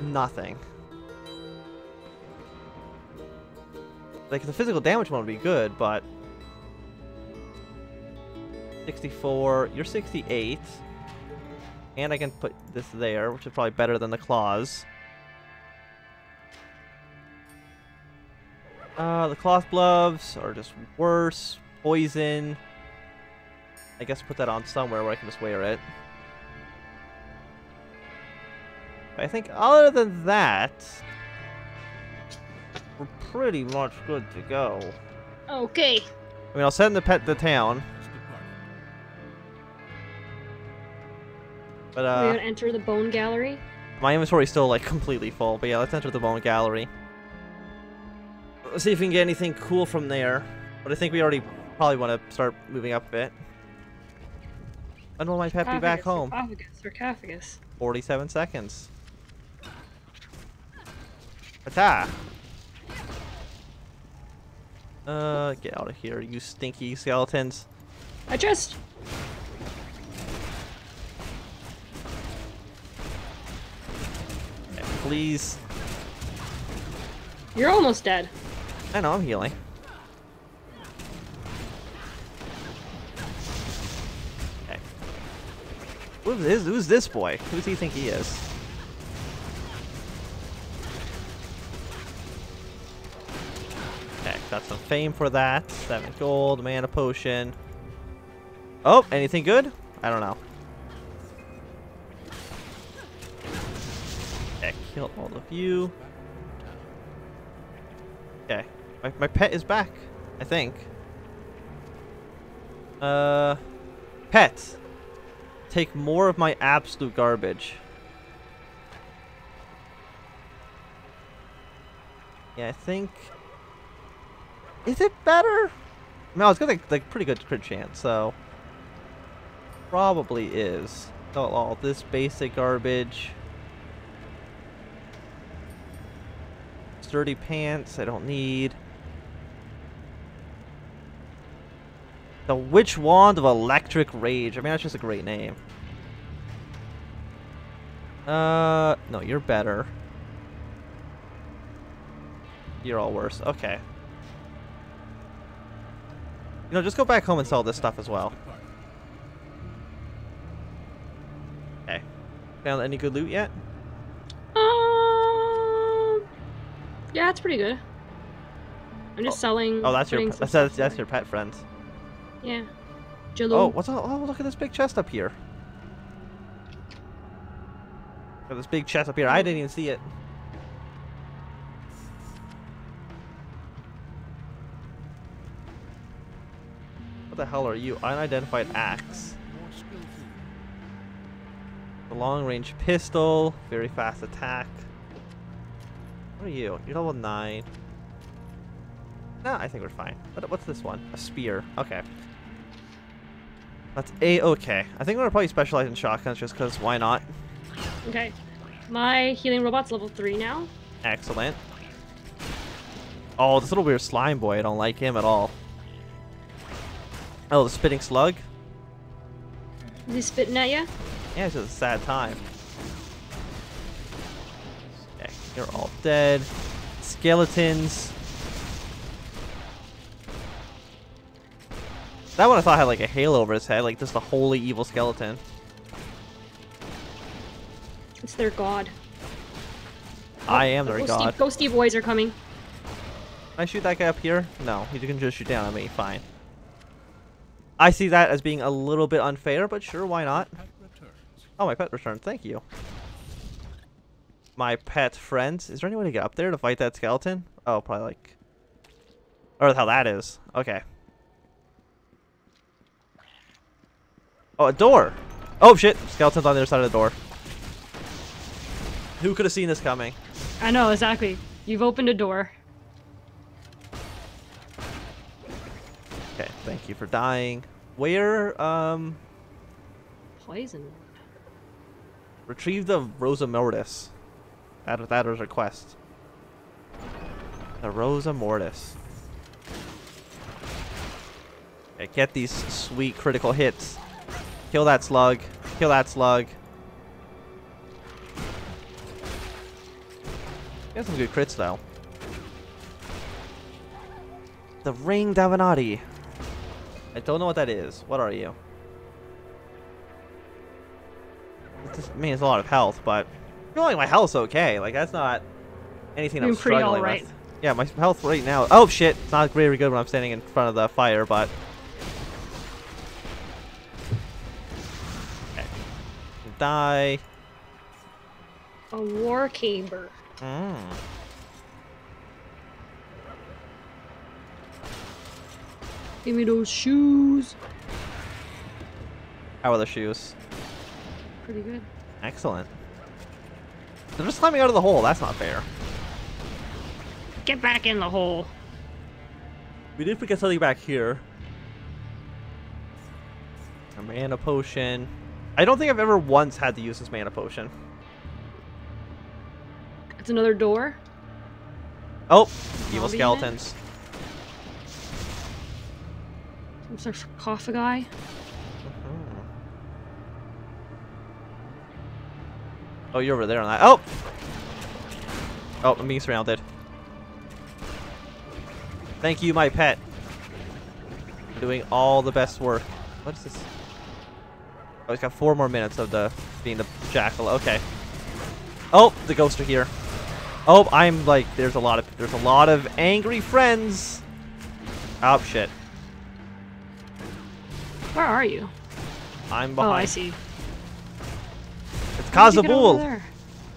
nothing. Like, the physical damage one would be good, but... 64, you're 68. And I can put this there, which is probably better than the claws. The cloth gloves are just worse. Poison. I guess put that on somewhere where I can just wear it. But I think other than that, we're pretty much good to go. Okay. I mean, I'll send the pet to town. But we're gonna enter the bone gallery. My inventory's still like completely full, but yeah, let's enter the bone gallery. Let's see if we can get anything cool from there. But I think we already probably want to start moving up a bit. When will my pet be back home? Sarcophagus, sarcophagus. 47 seconds. Ta-ta! Get out of here, you stinky skeletons. I just... Yeah, please. You're almost dead. I know, I'm healing. Okay. Who's this boy? Who does he think he is? Okay, got some fame for that. 7 gold, mana potion. Oh, anything good? I don't know. Okay, kill all of you. Okay. My pet is back, I think. Pet, take more of my absolute garbage. Yeah, I think. Is it better? No, it's got like pretty good crit chance, so probably is. Not all this basic garbage. Sturdy pants, I don't need. The Witch Wand of Electric Rage. I mean, that's just a great name. No, you're better. You're all worse. Okay. You know, just go back home and sell this stuff as well. Okay. Found any good loot yet? Yeah, it's pretty good. I'm just selling. Oh, that's your pet friend. Yeah. Jaloom. Oh, what's all? Oh, look at this big chest up here. Look at this big chest up here. I didn't even see it. What the hell are you? Unidentified axe. The long-range pistol. Very fast attack. What are you? You're level 9. Nah, I think we're fine. What's this one? A spear. Okay. That's a-okay. I think we're gonna probably specialize in shotguns just because why not? Okay. My healing robot's level 3 now. Excellent. Oh, this little weird slime boy. I don't like him at all. Oh, the spitting slug? Is he spitting at you? Yeah, it's just a sad time. You're all dead. Skeletons. That one I thought had like a halo over his head, like just a holy evil skeleton. It's their god. I am their god. Ghosty boys are coming. Can I shoot that guy up here? No, he can just shoot down at me. Fine. I see that as being a little bit unfair, but sure, why not? Oh, my pet returned. Thank you. My pet friends. Is there any way to get up there to fight that skeleton? Oh, probably like... Or the hell that is. Okay. Oh, a door! Oh shit! Skeleton's on the other side of the door. Who could have seen this coming? I know, exactly. You've opened a door. Okay, thank you for dying. Where, Poison. Retrieve the Rosa Mortis. That was a request. The Rosa Mortis. Okay, get these sweet critical hits. Kill that slug. Kill that slug. Got some good crits though. The Ring Davenati. I don't know what that is. What are you? I mean, it's a lot of health, but I feel like my health's okay. Like, that's not anything I'm struggling with. Yeah, my health right now. Oh shit! It's not very good when I'm standing in front of the fire, but okay. Die. A warcaber. Mm. Give me those shoes. How are the shoes? Pretty good. Excellent. They're just climbing out of the hole. That's not fair. Get back in the hole. We did forget something back here. A mana potion. I don't think I've ever once had to use this mana potion. It's another door. Oh, evil skeletons. Some sort of sarcophagi. Oh, you're over there on that. Oh! Oh, I'm being surrounded. Thank you, my pet. I'm doing all the best work. What is this? Oh, he's got 4 more minutes of the being the jackal. Okay. Oh, the ghosts are here. Oh, I'm like, there's a lot of angry friends. Oh shit. Where are you? I'm behind. Oh, I see. Kazabul!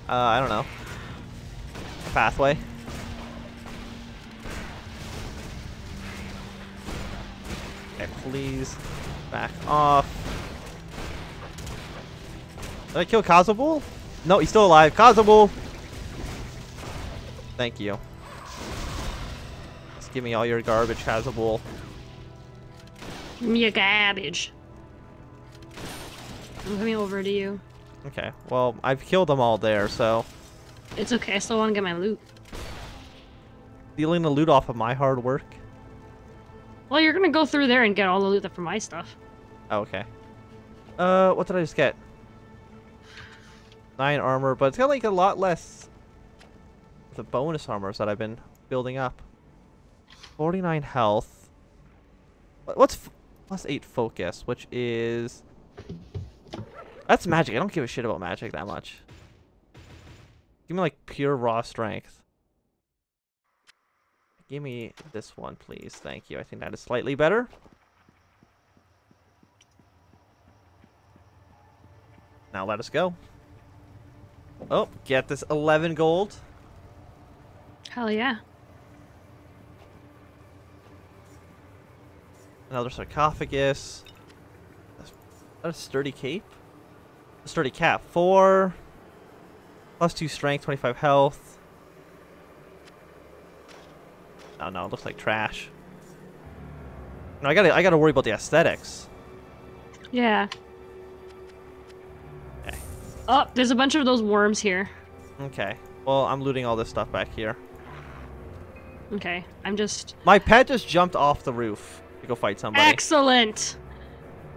I don't know. A pathway. Okay, please back off. Did I kill Kazabul? No, he's still alive. Kazabul! Thank you. Just give me all your garbage, Kazabul. Give me your garbage. I'm coming over to you. Okay, well, I've killed them all there, so... It's okay, I still want to get my loot. Stealing the loot off of my hard work? Well, you're gonna go through there and get all the loot for my stuff. Oh, okay. What did I just get? 9 armor, but it's got like a lot less... The bonus armors that I've been building up. 49 health. What's... Plus 8 focus, which is... That's magic. I don't give a shit about magic that much. Give me like pure raw strength. Give me this one, please. Thank you. I think that is slightly better. Now let us go. Oh, get this 11 gold. Hell yeah. Another sarcophagus. A sturdy cape. Sturdy cap. 4 plus 2 strength, 25 health. Oh no, it looks like trash. No, I gotta worry about the aesthetics. Yeah. Okay. Oh, there's a bunch of those worms here. Okay. Well, I'm looting all this stuff back here. Okay. I'm just... My pet just jumped off the roof to go fight somebody. Excellent!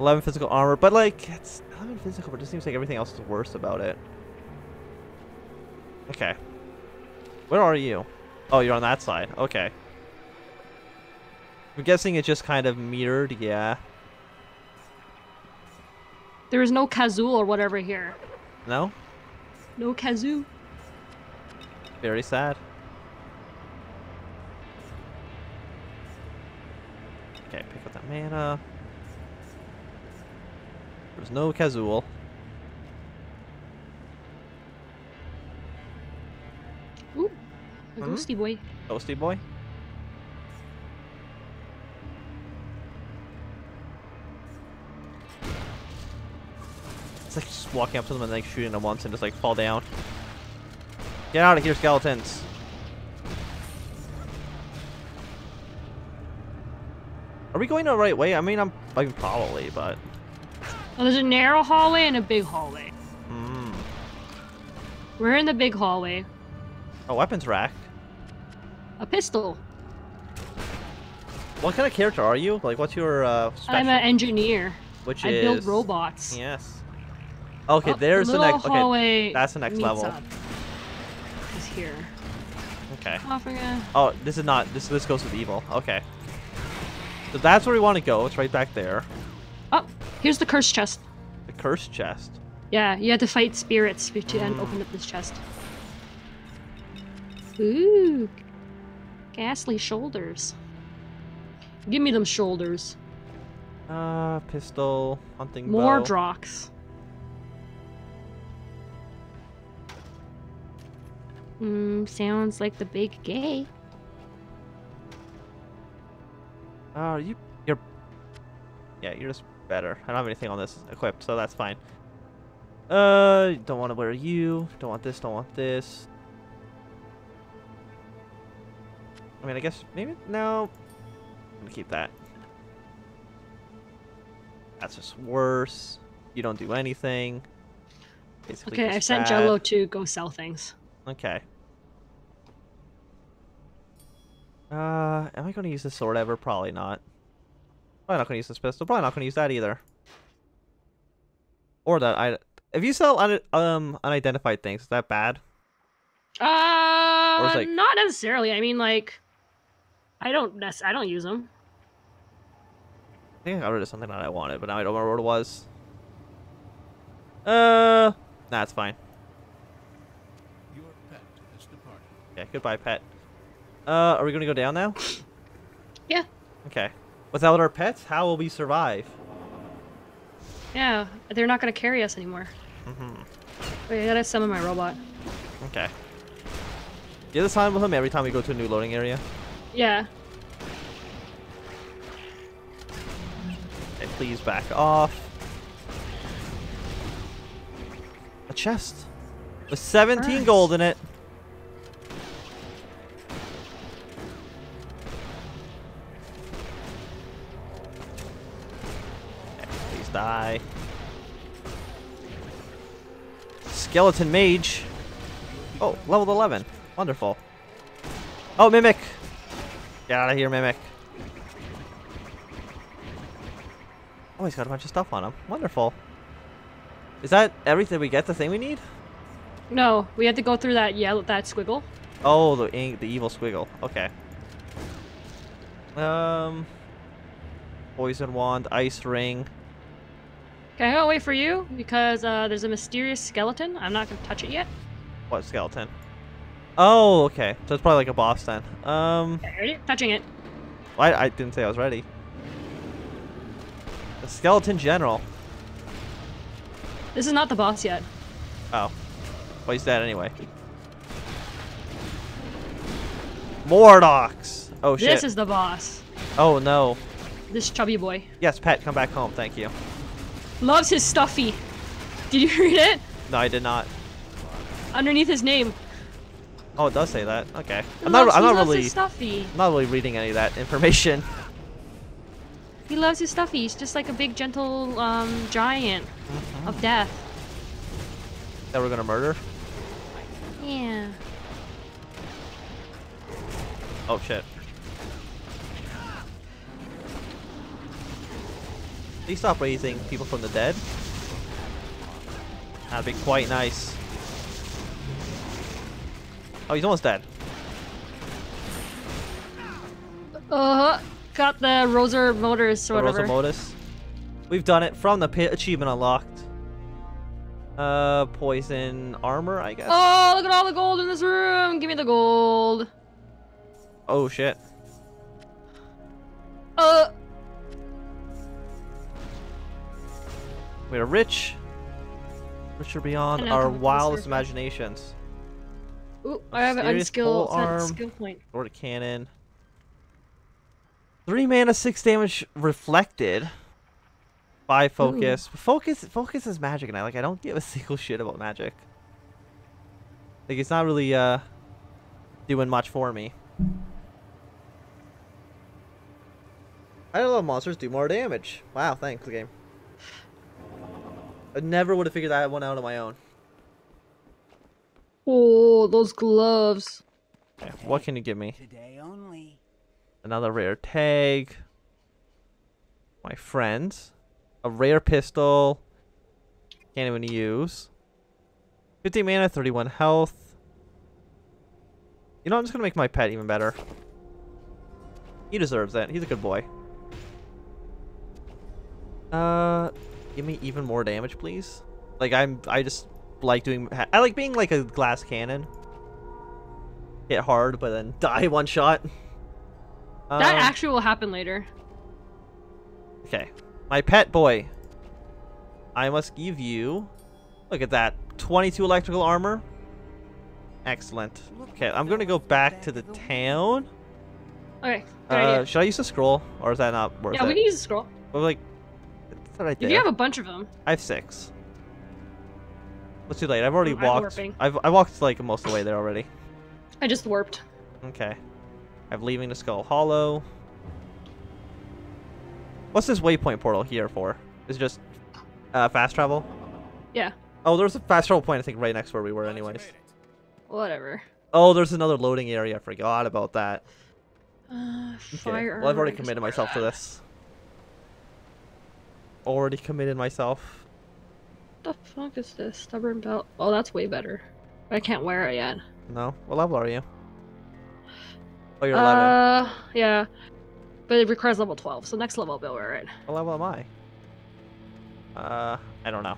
11 physical armor, but like, it's 11 physical, but it just seems like everything else is worse about it. Okay. Where are you? Oh, you're on that side. Okay. I'm guessing it just kind of mirrored, yeah. There is no Kazoo or whatever here. No? No Kazoo. Very sad. Okay, pick up that mana. There's no Kazul. Ooh, a ghosty boy. Ghosty boy? It's like just walking up to them and like shooting them once and just like fall down. Get out of here, skeletons! Are we going the right way? I mean, like, probably, but... Oh, there's a narrow hallway and a big hallway. Mm. We're in the big hallway. A weapons rack. A pistol. What kind of character are you? Like, what's your special? I'm an engineer. Which is... I build robots. Yes. Okay, oh, there's the next... Okay, that's the next level. Up. It's here. Okay. Oh, this is not. This goes with evil. Okay. So that's where we want to go. It's right back there. Oh, here's the curse chest. The curse chest? Yeah, you had to fight spirits to open up this chest. Ooh. Ghastly shoulders. Give me them shoulders. Pistol, hunting bow. Mordocks. Sounds like the big gay. You're just better. I don't have anything on this equipped, so that's fine. Don't want to wear you. Don't want this, don't want this. I mean, I guess, maybe, no. I'm gonna keep that. That's just worse. You don't do anything. Basically okay, I've sent Jello to go sell things. Okay. Am I gonna use this sword ever? Probably not. Probably not gonna use this pistol. Probably not gonna use that either. Or that if you sell unidentified things, is that bad? Not necessarily. I mean, like, I don't use them. I think I got rid of something that I wanted, but now I don't remember what it was. Nah, it's fine. Your pet has departed. Yeah, goodbye, pet. Are we gonna go down now? Yeah. Okay. Without our pets, how will we survive? Yeah, they're not gonna carry us anymore. Mm-hmm. Wait, I gotta summon my robot. Okay. Yeah, this time with him every time we go to a new loading area. Yeah. Please back off. A chest with 17 gold in it. Okay, please die. Skeleton mage. Oh, level 11. Wonderful. Oh, mimic. Get out of here, mimic. Oh, he's got a bunch of stuff on him. Wonderful. Is that everything we get? The thing we need? No, we had to go through that that squiggle. Oh, the evil squiggle. Okay. Poison wand, ice ring. Can I go away for you? Because there's a mysterious skeleton. I'm not gonna touch it yet. What skeleton? Oh, okay. So it's probably like a boss then. Ready? Touching it. Well, I didn't say I was ready. The skeleton general. This is not the boss yet. Oh. Well, he's dead anyway. Mordocks! Oh, shit. This is the boss. Oh, no. This chubby boy. Yes, Pat, come back home. Thank you. Loves his stuffy. Did you read it? No, I did not. Underneath his name. Oh, it does say that. Okay. I'm not really reading any of that information. He loves his stuffy. He's just like a big, gentle giant of death. That we're gonna murder? Yeah. Oh shit. Please stop raising people from the dead. That'd be quite nice. Oh, he's almost dead. Got the Roser Modus or whatever. Roser Modus. We've done it from the pit. Achievement unlocked. Poison armor, I guess. Oh, look at all the gold in this room. Give me the gold. Oh shit. We are rich. Richer beyond our wildest imaginations. Ooh, I have an unskilled point. Sword of cannon. 3 mana, 6 damage reflected. 5 focus. Ooh. Focus is magic, and I don't give a single shit about magic. Like, it's not really doing much for me. I love monsters do more damage. Wow, thanks, game. I never would have figured that one out on my own. Oh, those gloves. Okay, what can you give me? Today only. Another rare tag. My friends. A rare pistol. Can't even use. 50 mana, 31 health. You know, I'm just gonna make my pet even better. He deserves that. He's a good boy. Give me even more damage, please. Like, I just like doing... I like being like a glass cannon. Hit hard, but then die one shot. That actually will happen later. Okay. My pet boy. I must give you... Look at that. 22 electrical armor. Excellent. Okay, I'm gonna go back to the town. Okay. Should I use a scroll? Or is that not worth it? Yeah, we can use a scroll. But like... It's right there. If you have a bunch of them. I have 6. Well, it's too late. I've already walked. I walked like most of the way there already. I just warped. Okay. I'm leaving the Skull Hollow. What's this waypoint portal here for? Is it just fast travel? Yeah. Oh, there's a fast travel point, I think, right next to where we were anyways. Whatever. Oh, there's another loading area. I forgot about that. Fire. Okay. Well, I've already committed myself to this. Already committed myself. What the fuck is this? Stubborn belt. Oh, that's way better. But I can't wear it yet. No? What level are you? Oh, you're 11. Yeah. But it requires level 12, so next level I'll be able to wear it. What level am I? I don't know.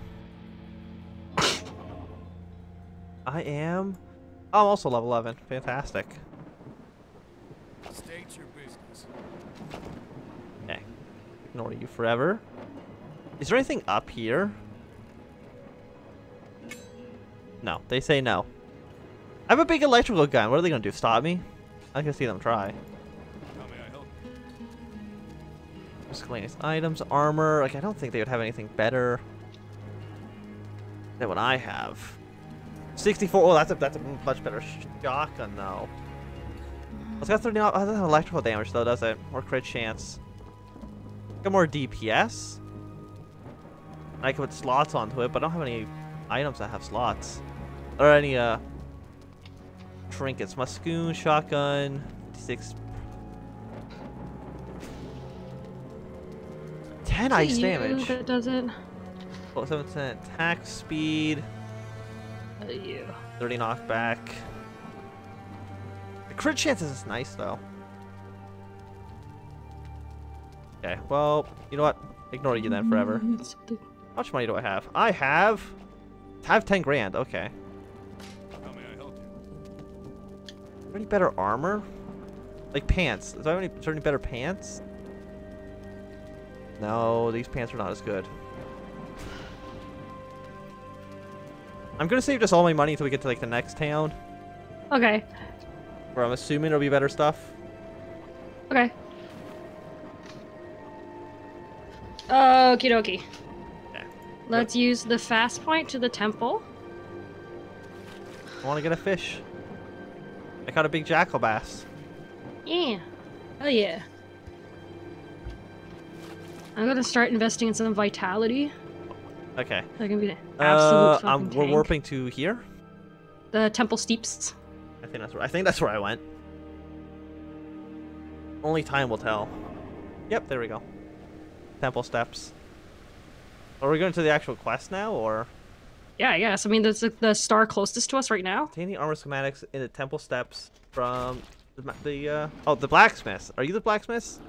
I am... Oh, I'm also level 11. Fantastic. State your business. Okay. Ignore you forever. Is there anything up here? No. They say no. I have a big electrical gun. What are they going to do? Stop me? I can see them try. How may I help? Miscellaneous items, armor. Like, I don't think they would have anything better than what I have. 64. Oh, that's a much better shotgun though. It's got 30. It doesn't have electrical damage though, does it? Or crit chance. Got more DPS. I can put slots onto it, but I don't have any items that have slots or any trinkets. Muscoon shotgun. 6. 10 ice damage. That doesn't. Oh, 7% attack speed. 30 knockback. The crit chances is nice though. Okay, well, you know what? Ignore you then forever. How much money do I have? I have 10 grand. Okay. How may I help you? Any better armor? Like pants? Do I have any better pants? No, these pants are not as good. I'm gonna save just all my money until we get to like the next town. Okay. Where I'm assuming there'll be better stuff. Okay. Okie dokie. Yeah. Let's use the fast point to the temple. I want to get a fish. I caught a big jackal bass. Yeah. Oh yeah. I'm gonna start investing in some vitality. Okay. They're gonna be an absolute fucking tank. We're warping to here. The temple steeps. I think that's where I went. Only time will tell. Yep, there we go. Temple steps. Are we going to the actual quest now, or? Yeah, I guess. I mean, that's the star closest to us right now. Obtain the armor schematics in the temple steps from the blacksmith. Are you the blacksmith?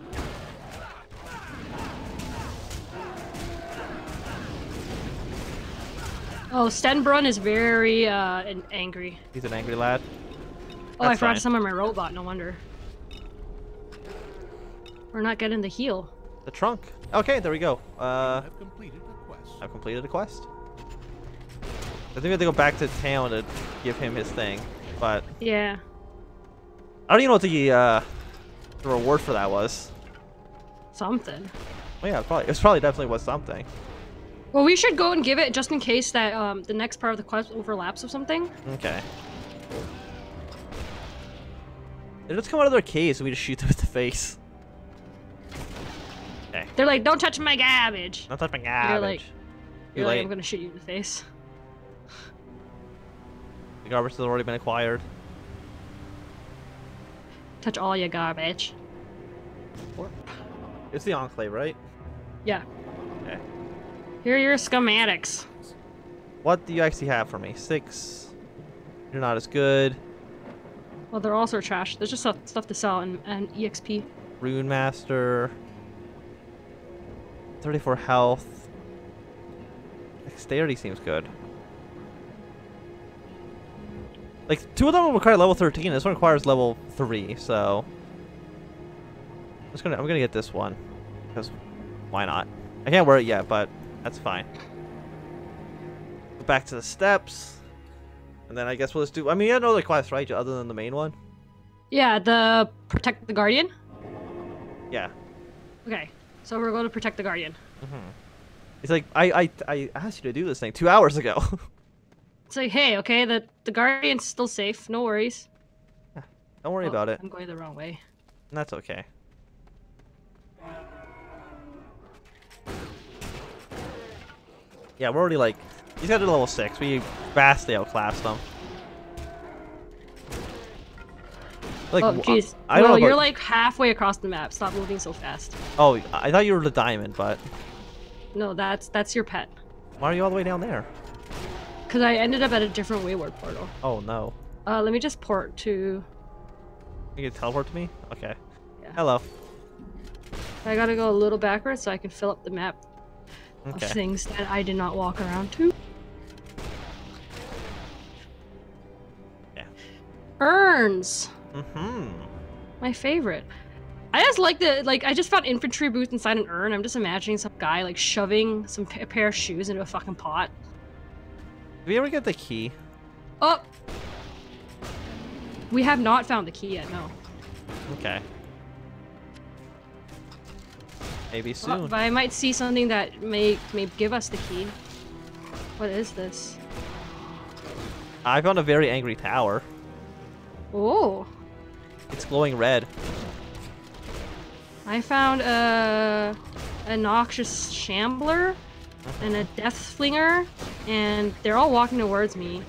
Oh, Stenbrunn is very angry. He's an angry lad. Oh, I forgot to summon my robot. No wonder. We're not getting the heal. The trunk. Okay, there we go. I've completed a quest. I think we have to go back to town to give him his thing, but yeah. I don't even know what the reward for that was. Something. Well, yeah, probably. It was definitely was something. Well, we should go and give it just in case that the next part of the quest overlaps with something. Okay. They just come out of their caves and we just shoot them in the face. Okay. They're like, don't touch my garbage. Don't touch my garbage. You're like, I'm gonna shoot you in the face. The garbage has already been acquired. Touch all your garbage. It's the Enclave, right? Yeah. Okay. Here are your schematics. What do you actually have for me? 6. You're not as good. Well, they're also trash. There's just stuff to sell and EXP. Rune Master. 34 health. Dexterity seems good. Like, two of them will require level 13. This one requires level 3, so... I'm gonna get this one. Because, why not? I can't wear it yet, but that's fine. Go back to the steps. And then I guess we'll just do... I mean, you have no other quest, right? Other than the main one? Yeah, the... Protect the Guardian? Yeah. Okay, so we're going to protect the Guardian. Mm-hmm. It's like, I asked you to do this thing 2 hours ago. It's like, hey, okay, the Guardian's still safe. No worries. Yeah, don't worry about it. I'm going the wrong way. And that's okay. Yeah, we're already like... These guys are level 6. We vastly outclassed them. Like, oh, jeez. Well, you're like halfway across the map. Stop moving so fast. Oh, I thought you were the diamond, but... No, that's your pet. Why are you all the way down there? Because I ended up at a different wayward portal. Oh no. Let me just port to... You can teleport to me? Okay. Yeah. Hello. I gotta go a little backwards so I can fill up the map of things that I did not walk around to. Yeah. Urns! Mm-hmm. My favorite. I just like the, like, I just found infantry boots inside an urn. I'm just imagining some guy, like, shoving a pair of shoes into a fucking pot. Did we ever get the key? Oh! We have not found the key yet, no. Okay. Maybe soon. But I might see something that may give us the key. What is this? I found a very angry tower. Oh. It's glowing red. I found a noxious shambler. And a death slinger, and they're all walking towards me.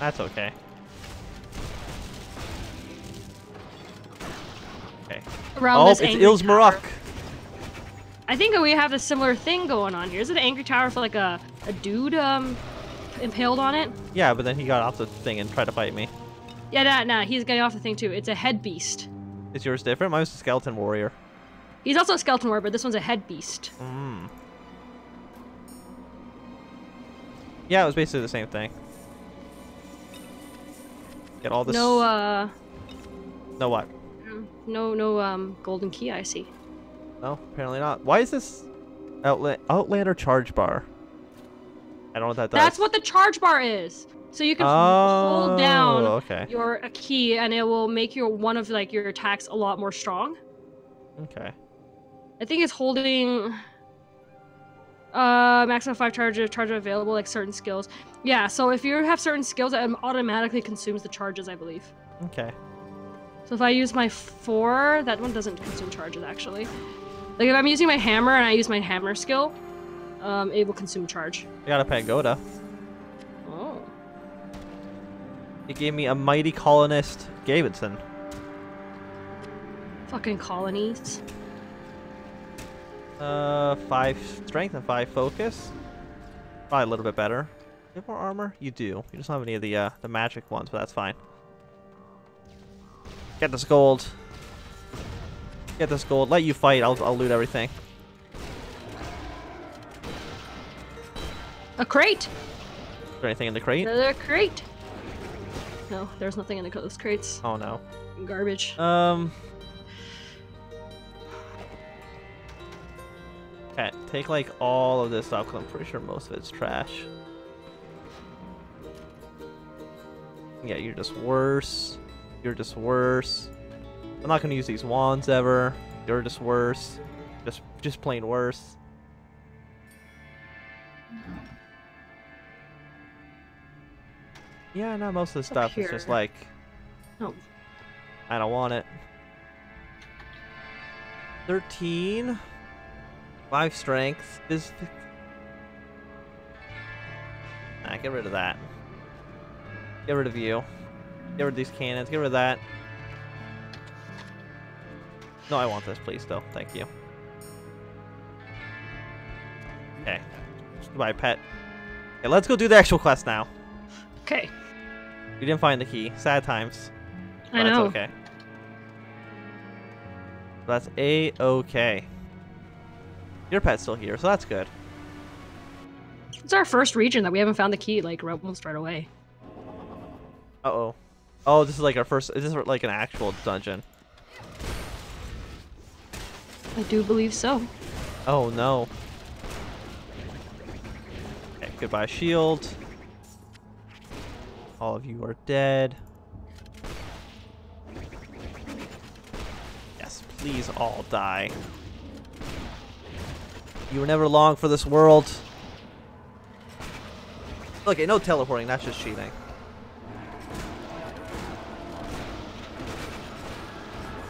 That's okay. Okay. Oh, it's Ilzmarok. I think we have a similar thing going on here. Is it an angry tower for like a dude impaled on it? Yeah, but then he got off the thing and tried to fight me. Yeah, nah, he's getting off the thing too. It's a head beast. Is yours different? Mine's a skeleton warrior. He's also a skeleton warrior, but this one's a head beast. Mm. Yeah, it was basically the same thing. Get all this. No, No what? No, golden key, I see. No, apparently not. Why is this Outlander charge bar? I don't know what that does. That's what the charge bar is! So you can hold down your key, and it will make your one of like your attacks a lot more strong. Okay. I think it's holding maximum 5 charge available, like certain skills. Yeah, so if you have certain skills, it automatically consumes the charges, I believe. Okay. So if I use my 4, that one doesn't consume charges, actually. Like if I'm using my hammer and I use my hammer skill, it will consume charge. I got a pagoda. Oh. It gave me a mighty colonist, Davidson. Fucking colonies. 5 strength and 5 focus. Probably a little bit better. Do you have more armor? You do. You just don't have any of the magic ones, but that's fine. Get this gold. Get this gold. Let you fight. I'll loot everything. A crate. Is there anything in the crate? Another crate. No, there's nothing in those crates. Oh no. Garbage. Pet, take like all of this stuff because I'm pretty sure most of it's trash. Yeah, you're just worse. You're just worse. I'm not gonna use these wands ever. You're just worse. Just plain worse. Yeah, no, most of the stuff is just like, no, I don't want it. 13. 5 strength. Nah, get rid of that. Get rid of you. Get rid of these cannons. Get rid of that. No, I want this, please, though. Thank you. Okay. Goodbye, pet. Okay, let's go do the actual quest now. Okay. We didn't find the key. Sad times. But I know. That's okay. That's a-okay. Your pet's still here, so that's good. It's our first region that we haven't found the key, like, almost right away. Uh-oh. Oh, this is like our first... Is this like an actual dungeon? I do believe so. Oh, no. Okay, goodbye, shield. All of you are dead. Yes, please all die. You were never long for this world. Okay, no teleporting, that's just cheating.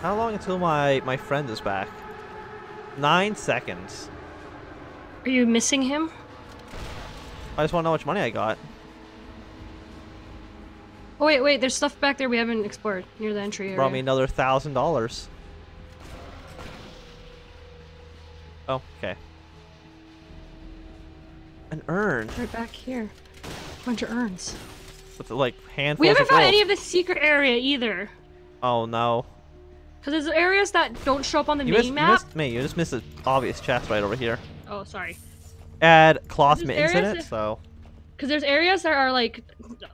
How long until my friend is back? 9 seconds. Are you missing him? I just want to know how much money I got. Oh, wait, wait, there's stuff back there we haven't explored near the entry area. Brought me another $1,000. Oh, okay. An urn. Right back here. Bunch of urns. With like handfuls. We haven't found any of the secret area either. Oh no. Because there's areas that don't show up on the main map. You missed me. You just missed an obvious chest right over here. Oh, sorry. Add cloth mittens in it, so. Because there's areas that are like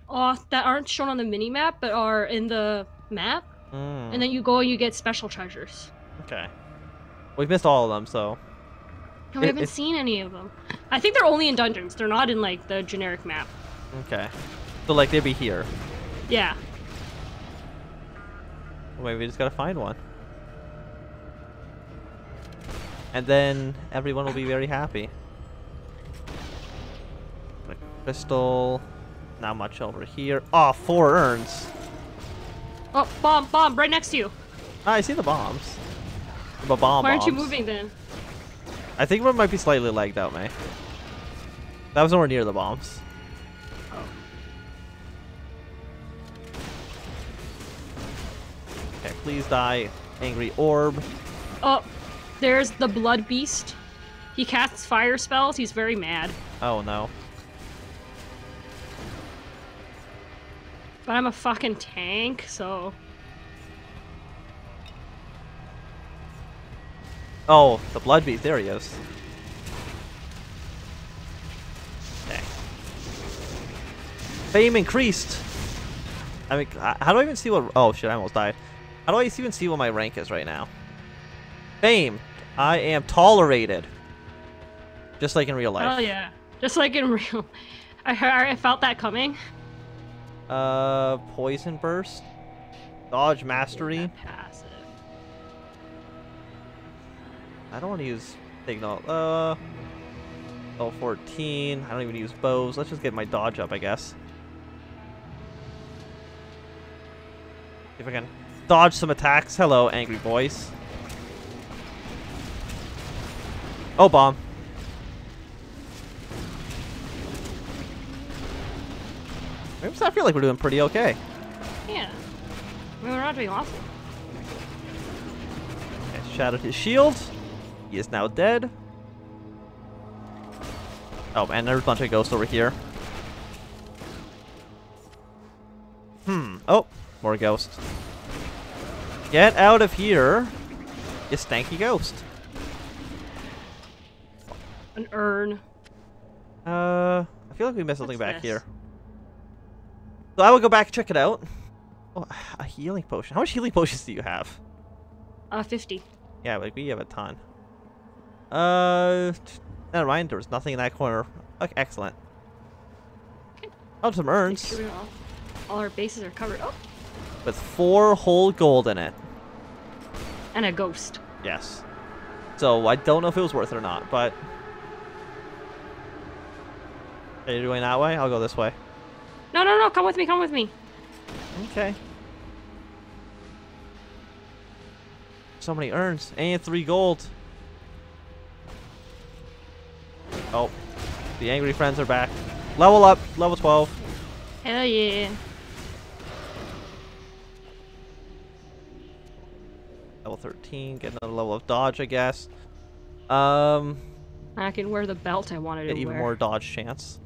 off that aren't shown on the mini map, but are in the map, and then you go and you get special treasures. Okay. We've missed all of them, so. And we haven't seen any of them. I think they're only in dungeons. They're not in like the generic map. Okay. So like they'd be here. Yeah. Well, maybe we just gotta find one. And then everyone will be very happy. Like crystal. Not much over here. Oh, 4 urns. Oh, bomb right next to you. I see the bombs. The bomb. Why aren't you moving then? I think one might be slightly lagged out, May. That was nowhere near the bombs. Oh. Okay, please die, angry orb. Oh, there's the blood beast. He casts fire spells. He's very mad. Oh no. But I'm a fucking tank, so. Oh, the blood beast, there he is. Okay. Fame increased! I mean, how do I even see what... Oh shit, I almost died. How do I even see what my rank is right now? Fame! I am tolerated. Just like in real life. Oh yeah. Just like in real... I felt that coming. Poison burst? Dodge mastery? Passive. I don't want to use signal. Level 14. I don't even use bows. Let's just get my dodge up, I guess. If I can dodge some attacks. Hello, angry boys. Oh, bomb. I feel like we're doing pretty okay. Yeah. I mean, we're not doing awful. Okay, shattered his shield. He is now dead. Oh, man, there's a bunch of ghosts over here. Oh, more ghosts. Get out of here, you stanky ghost. An urn. I feel like we missed something back here. So I will go back and check it out. Oh, a healing potion. How much healing potions do you have? 50. Yeah, like we have a ton. Never mind, there was nothing in that corner. Okay, excellent. Okay. Oh, some urns. All our bases are covered. Oh. With 4 whole gold in it. And a ghost. Yes. So I don't know if it was worth it or not, but. Are you going that way? I'll go this way. No, no, no, come with me, come with me. Okay. So many urns and 3 gold. Oh, the angry friends are back. Level up, level 12. Hell yeah. Level 13, get another level of dodge, I guess. I can wear the belt I wanted to wear. Get even more dodge chance.